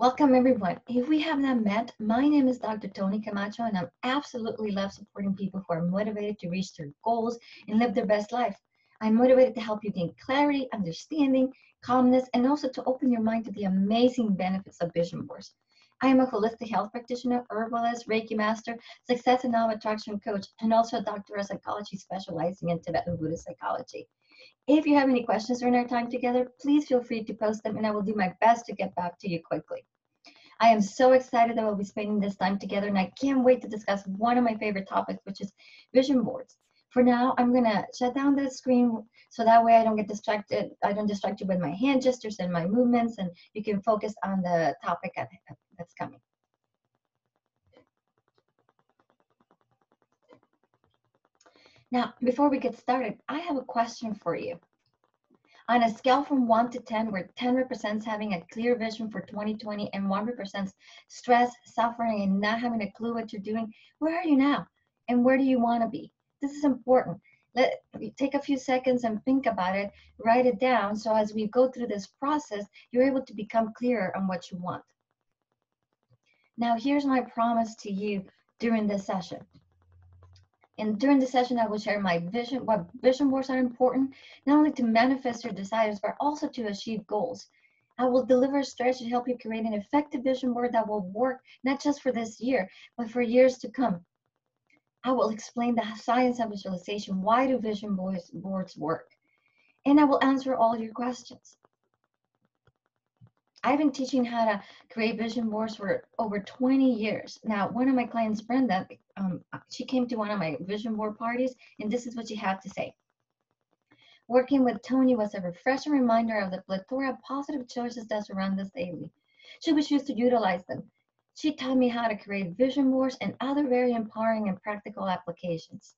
Welcome everyone. If we have not met, my name is Dr. Tony Camacho, and I'm absolutely love supporting people who are motivated to reach their goals and live their best life. I'm motivated to help you gain clarity, understanding, calmness, and also to open your mind to the amazing benefits of vision boards. I am a holistic health practitioner, herbalist, Reiki master, success and law of attraction coach, and also a doctor of psychology specializing in Tibetan Buddhist psychology. If you have any questions during our time together, please feel free to post them, and I will do my best to get back to you quickly. I am so excited that we'll be spending this time together, and I can't wait to discuss one of my favorite topics, which is vision boards. For now, I'm going to shut down the screen so that way I don't get distracted. I don't distract you with my hand gestures and my movements, and you can focus on the topic that's coming. Now, before we get started, I have a question for you. On a scale from 1 to 10, where 10 represents having a clear vision for 2020 and 1 represents stress, suffering, and not having a clue what you're doing, where are you now? And where do you want to be? This is important. Take a few seconds and think about it, write it down, so as we go through this process, you're able to become clearer on what you want. Now, here's my promise to you during this session. And during the session, I will share my vision, what vision boards are important, not only to manifest your desires, but also to achieve goals. I will deliver a strategy to help you create an effective vision board that will work not just for this year, but for years to come. I will explain the science of visualization, why do vision boards work, and I will answer all your questions. I've been teaching how to create vision boards for over 20 years. Now, one of my clients, Brenda, she came to one of my vision board parties, and this is what she had to say. Working with Tony was a refreshing reminder of the plethora of positive choices that surround us daily. Should we choose to utilize them? She taught me how to create vision boards and other very empowering and practical applications.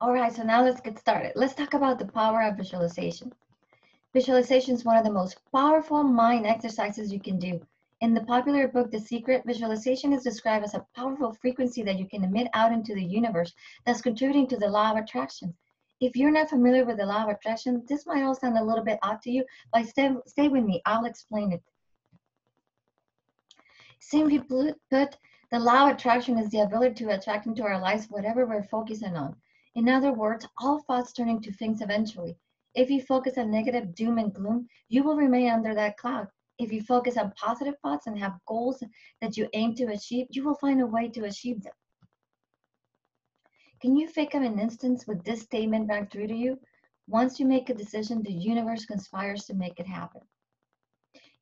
All right, so now let's get started. Let's talk about the power of visualization. Visualization is one of the most powerful mind exercises you can do. In the popular book, The Secret, visualization is described as a powerful frequency that you can emit out into the universe that's contributing to the law of attraction. If you're not familiar with the law of attraction, this might all sound a little bit odd to you, but stay with me, I'll explain it. Simply put, the law of attraction is the ability to attract into our lives whatever we're focusing on. In other words, all thoughts turn into things eventually. If you focus on negative doom and gloom, you will remain under that cloud. If you focus on positive thoughts and have goals that you aim to achieve, you will find a way to achieve them. Can you think of an instance with this statement rang true to you? Once you make a decision, the universe conspires to make it happen.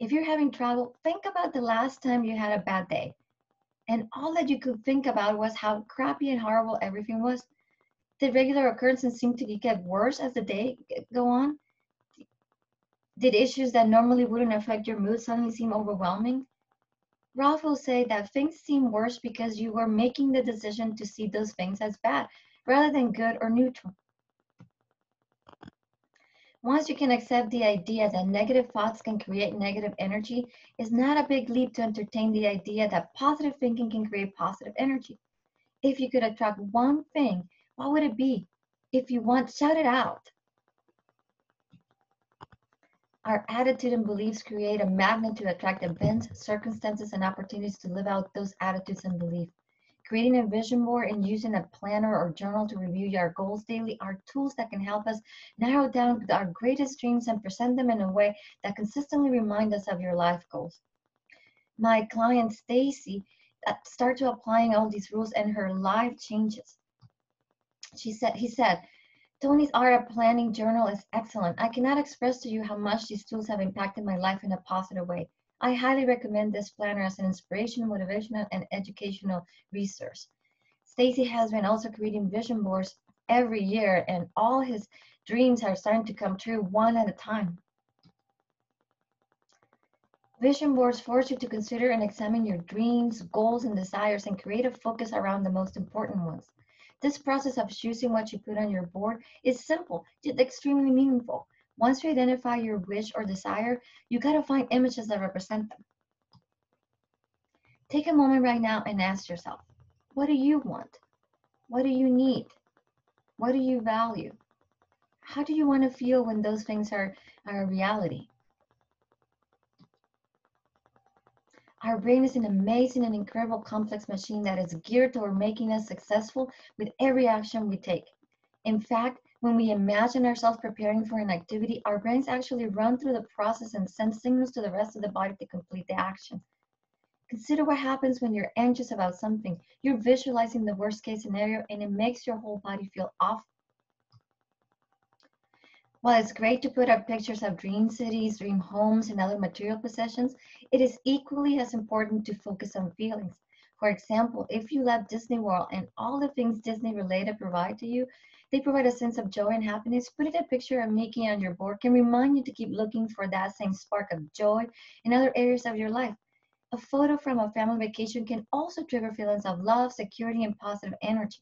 If you're having trouble, think about the last time you had a bad day, and all that you could think about was how crappy and horrible everything was. Did regular occurrences seem to get worse as the day go on? Did issues that normally wouldn't affect your mood suddenly seem overwhelming? Ralph will say that things seem worse because you were making the decision to see those things as bad, rather than good or neutral. Once you can accept the idea that negative thoughts can create negative energy, it's not a big leap to entertain the idea that positive thinking can create positive energy. If you could attract one thing, what would it be? If you want, shout it out. Our attitude and beliefs create a magnet to attract events, circumstances, and opportunities to live out those attitudes and beliefs. Creating a vision board and using a planner or journal to review our goals daily are tools that can help us narrow down our greatest dreams and present them in a way that consistently reminds us of your life goals. My client, Stacy, started applying all these rules, and her life changes. He said, Tony's Art of Planning Journal is excellent. I cannot express to you how much these tools have impacted my life in a positive way. I highly recommend this planner as an inspirational, motivational, and educational resource. Stacy has been also creating vision boards every year, and all his dreams are starting to come true one at a time. Vision boards force you to consider and examine your dreams, goals, and desires, and create a focus around the most important ones. This process of choosing what you put on your board is simple, yet extremely meaningful. Once you identify your wish or desire, you gotta find images that represent them. Take a moment right now and ask yourself, what do you want? What do you need? What do you value? How do you want to feel when those things are a reality? Our brain is an amazing and incredible complex machine that is geared toward making us successful with every action we take. In fact, when we imagine ourselves preparing for an activity, our brains actually run through the process and send signals to the rest of the body to complete the action. Consider what happens when you're anxious about something. You're visualizing the worst case scenario and it makes your whole body feel awful. While it's great to put up pictures of dream cities, dream homes, and other material possessions, it is equally as important to focus on feelings. For example, if you love Disney World and all the things Disney related provide to you, they provide a sense of joy and happiness, putting a picture of Mickey on your board can remind you to keep looking for that same spark of joy in other areas of your life. A photo from a family vacation can also trigger feelings of love, security, and positive energy.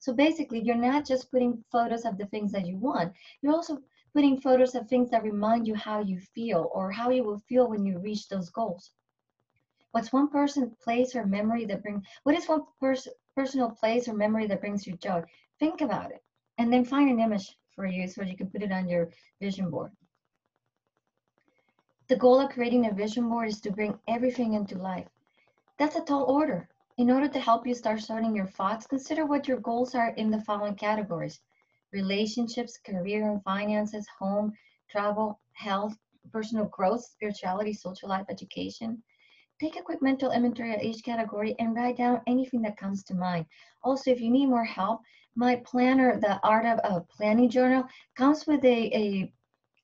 So basically, you're not just putting photos of the things that you want, you're also putting photos of things that remind you how you feel or how you will feel when you reach those goals. What is one personal place or memory that brings you joy? Think about it, and then find an image for you so you can put it on your vision board. The goal of creating a vision board is to bring everything into life. That's a tall order. In order to help you start sorting your thoughts, consider what your goals are in the following categories: relationships, career and finances, home, travel, health, personal growth, spirituality, social life, education. Take a quick mental inventory of each category and write down anything that comes to mind. Also, if you need more help, my planner, The Art of Planning Journal, comes with a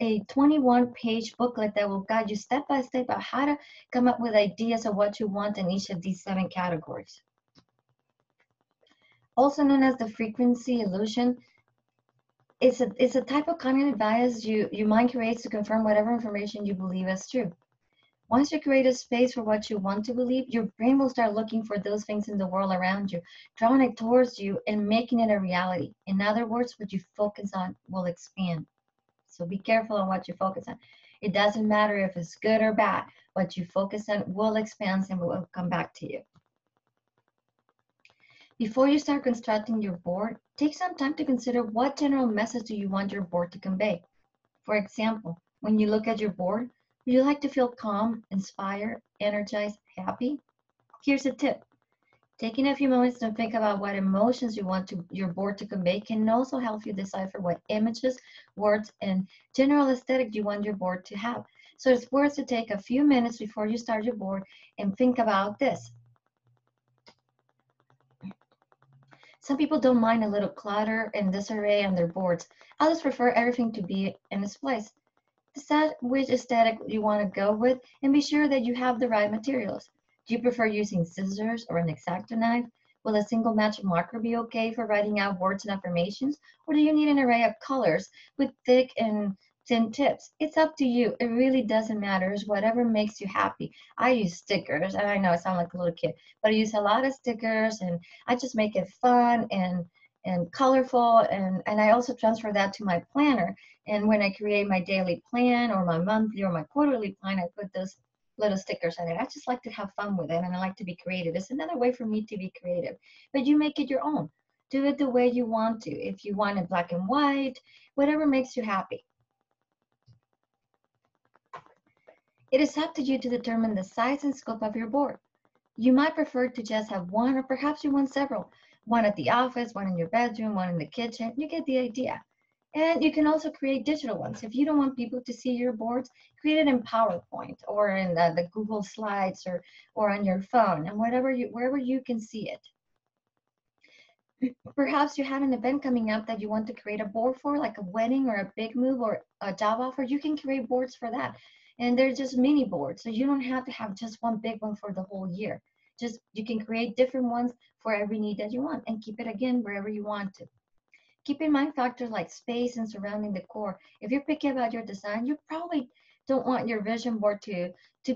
21-page booklet that will guide you step by step on how to come up with ideas of what you want in each of these 7 categories. Also known as the frequency illusion, it's a type of cognitive bias your mind creates to confirm whatever information you believe is true. Once you create a space for what you want to believe, your brain will start looking for those things in the world around you, drawing it towards you and making it a reality. In other words, what you focus on will expand. So be careful on what you focus on. It doesn't matter if it's good or bad. What you focus on will expand and will come back to you. Before you start constructing your board, take some time to consider what general message do you want your board to convey. For example, when you look at your board, would you like to feel calm, inspired, energized, happy? Here's a tip. Taking a few moments to think about what emotions you want your board to convey can also help you decipher what images, words, and general aesthetic you want your board to have. So it's worth to take a few minutes before you start your board and think about this. Some people don't mind a little clutter and disarray on their boards. Others prefer everything to be in its place. Decide which aesthetic you want to go with and be sure that you have the right materials. Do you prefer using scissors or an X-Acto knife? Will a single magic marker be okay for writing out words and affirmations? Or do you need an array of colors with thick and thin tips? It's up to you. It really doesn't matter. It's whatever makes you happy. I use stickers, and I know I sound like a little kid, but I use a lot of stickers, and I just make it fun and colorful, and I also transfer that to my planner. And when I create my daily plan or my monthly or my quarterly plan, I put those little stickers on it. I just like to have fun with it and I like to be creative. It's another way for me to be creative, but you make it your own. Do it the way you want to. If you want it black and white, whatever makes you happy. It is up to you to determine the size and scope of your board. You might prefer to just have one, or perhaps you want several. One at the office, one in your bedroom, one in the kitchen. You get the idea. And you can also create digital ones. If you don't want people to see your boards, create it in PowerPoint or in the Google Slides or on your phone and wherever you can see it. Perhaps you have an event coming up that you want to create a board for, like a wedding or a big move or a job offer. You can create boards for that. And they're just mini boards. So you don't have to have just one big one for the whole year. You can create different ones for every need that you want and keep it again wherever you want to. Keep in mind factors like space and surrounding decor. If you're picky about your design, you probably don't want your vision board to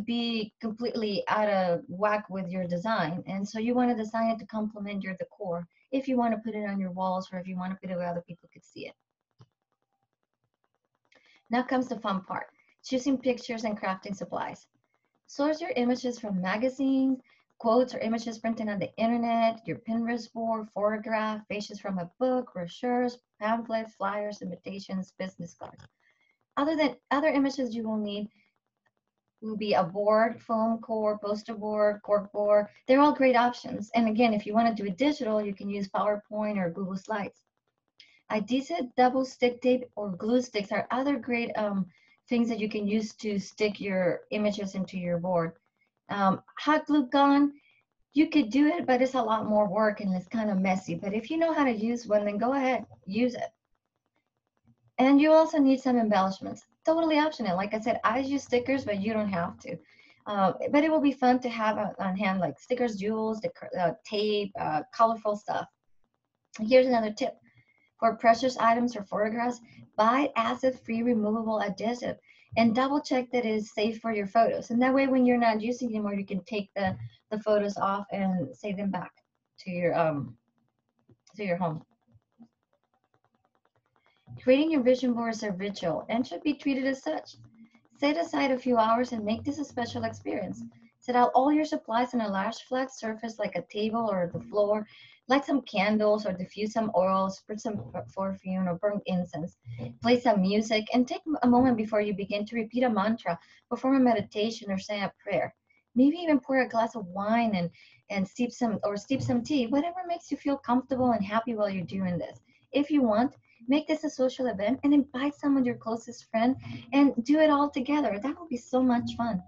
be completely out of whack with your design. And so you want to design it to complement your decor if you want to put it on your walls or if you want to put it where other people could see it. Now comes the fun part, choosing pictures and crafting supplies. Source your images from magazines, quotes or images printed on the internet, your Pinterest board, photograph, pages from a book, brochures, pamphlets, flyers, invitations, business cards. Other images you will need will be a board, foam core, poster board, cork board. They're all great options. And again, if you want to do it digital, you can use PowerPoint or Google Slides. Adhesive, double stick tape, or glue sticks are other great things that you can use to stick your images into your board. Hot glue gun, you could do it, but it's a lot more work and it's kind of messy. But if you know how to use one, then go ahead, use it. And you also need some embellishments. Totally optional. Like I said, I use stickers, but you don't have to. But it will be fun to have on hand, like stickers, jewels, tape, colorful stuff. Here's another tip. For precious items or photographs, buy acid-free removable adhesive and double check that it is safe for your photos. And that way, when you're not using it anymore, you can take the photos off and save them back to your home. Creating your vision board is a ritual and should be treated as such. Set aside a few hours and make this a special experience. Set out all your supplies on a large flat surface like a table or the floor. Light some candles or diffuse some oil, spread some perfume or burn incense. Play some music and take a moment before you begin to repeat a mantra, perform a meditation or say a prayer. Maybe even pour a glass of wine and steep some tea, whatever makes you feel comfortable and happy while you're doing this. If you want, make this a social event and invite some of your closest friends and do it all together. That will be so much fun.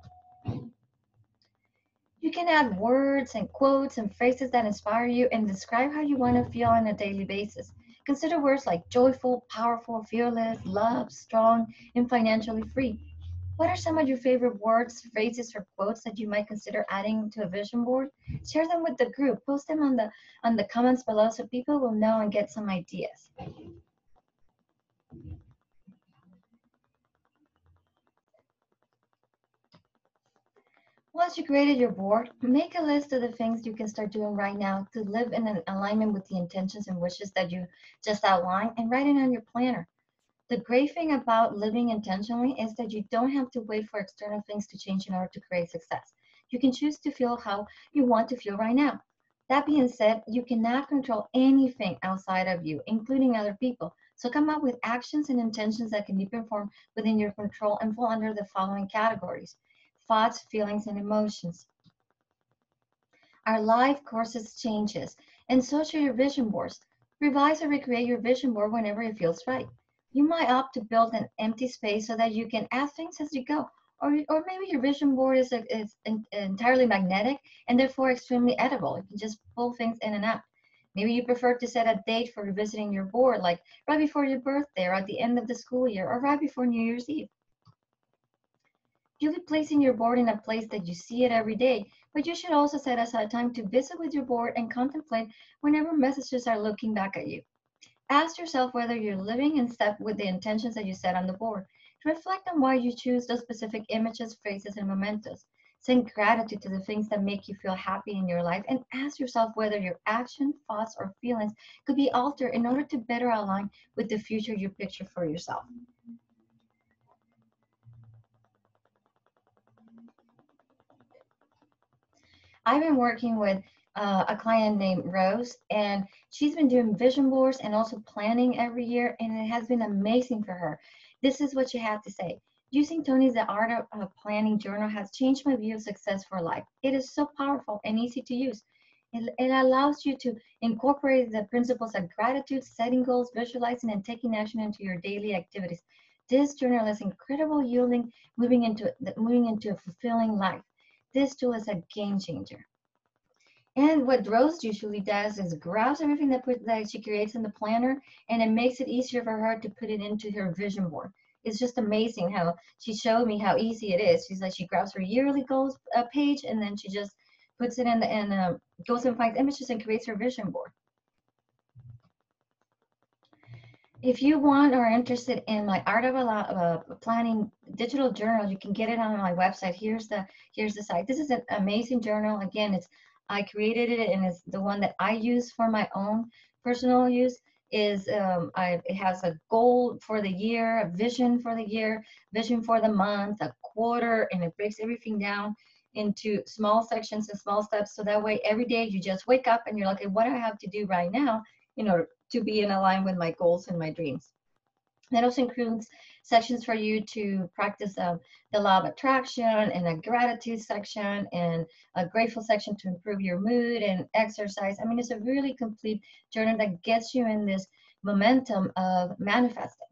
You can add words and quotes and phrases that inspire you and describe how you want to feel on a daily basis. Consider words like joyful, powerful, fearless, love, strong, and financially free. What are some of your favorite words, phrases, or quotes that you might consider adding to a vision board? Share them with the group. Post them on the comments below so people will know and get some ideas. Once you created your board, make a list of the things you can start doing right now to live in an alignment with the intentions and wishes that you just outlined, and write it on your planner. The great thing about living intentionally is that you don't have to wait for external things to change in order to create success. You can choose to feel how you want to feel right now. That being said, you cannot control anything outside of you, including other people. So come up with actions and intentions that can be performed within your control and fall under the following categories: thoughts, feelings, and emotions. Our life courses changes, and so should your vision boards. Revise or recreate your vision board whenever it feels right. You might opt to build an empty space so that you can add things as you go. Or maybe your vision board is entirely magnetic and therefore extremely edible. You can just pull things in and out. Maybe you prefer to set a date for revisiting your board, like right before your birthday or at the end of the school year or right before New Year's Eve. You'll be placing your board in a place that you see it every day, but you should also set aside time to visit with your board and contemplate whenever messages are looking back at you. Ask yourself whether you're living in step with the intentions that you set on the board. Reflect on why you choose those specific images, phrases, and mementos. Send gratitude to the things that make you feel happy in your life, and ask yourself whether your actions, thoughts, or feelings could be altered in order to better align with the future you picture for yourself. I've been working with a client named Rose, and she's been doing vision boards and also planning every year, and it has been amazing for her. This is what she had to say. Using Tony's The Art of Planning Journal has changed my view of success for life. It is so powerful and easy to use. It allows you to incorporate the principles of gratitude, setting goals, visualizing, and taking action into your daily activities. This journal is incredible, yielding, moving into a fulfilling life. This tool is a game changer. And what Rose usually does is grabs everything that she creates in the planner, and it makes it easier for her to put it into her vision board. It's just amazing how she showed me how easy it is. She's like, she grabs her yearly goals page, and then she just puts it in and goes and finds images and creates her vision board. If you want or are interested in my Art of Planning digital journal, you can get it on my website. Here's the site. This is an amazing journal. Again, I created it, and it's the one that I use for my own personal use. It has a goal for the year, a vision for the year, vision for the month, a quarter, and it breaks everything down into small sections and small steps. So that way, every day you just wake up and you're like, okay, what do I have to do right now in order to be in alignment with my goals and my dreams? That also includes sections for you to practice the law of attraction, and a gratitude section, and a grateful section to improve your mood, and exercise. I mean, it's a really complete journal that gets you in this momentum of manifesting.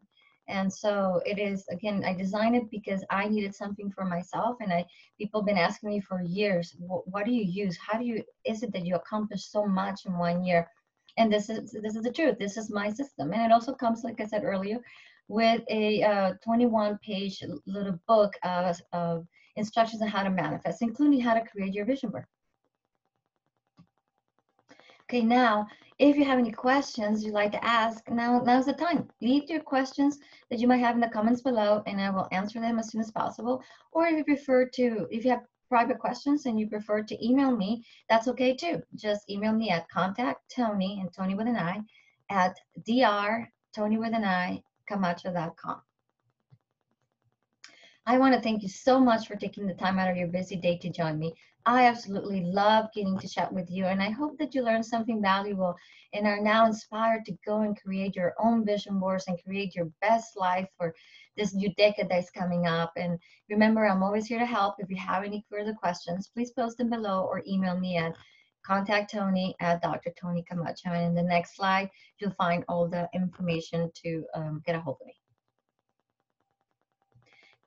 And so it is, again, I designed it because I needed something for myself, and people have been asking me for years, what do you use? How do you, is it that you accomplish so much in 1 year? And this is the truth. This is my system. And it also comes, like I said earlier, with a 21-page little book of instructions on how to manifest, including how to create your vision board. Okay, now, if you have any questions you'd like to ask, now's the time. Leave your questions that you might have in the comments below, and I will answer them as soon as possible. Or if you have private questions and you prefer to email me, that's okay too. Just email me at contacttony, and Tony with an I, at drtony@camacho.com. I want to thank you so much for taking the time out of your busy day to join me. I absolutely love getting to chat with you, and I hope that you learned something valuable and are now inspired to go and create your own vision boards and create your best life for this new decade that's coming up. And remember, I'm always here to help. If you have any further questions, please post them below or email me at contacttony@drtonycamacho. And in the next slide, you'll find all the information to get a hold of me.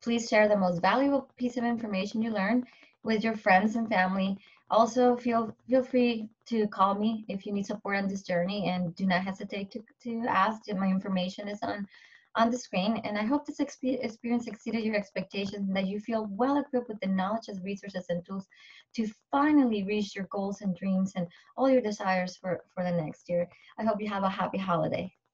Please share the most valuable piece of information you learned with your friends and family. Also, feel free to call me if you need support on this journey, and do not hesitate to ask. My information is on the screen, and I hope this experience exceeded your expectations, and that you feel well equipped with the knowledge, resources, and tools to finally reach your goals and dreams and all your desires for the next year. I hope you have a happy holiday.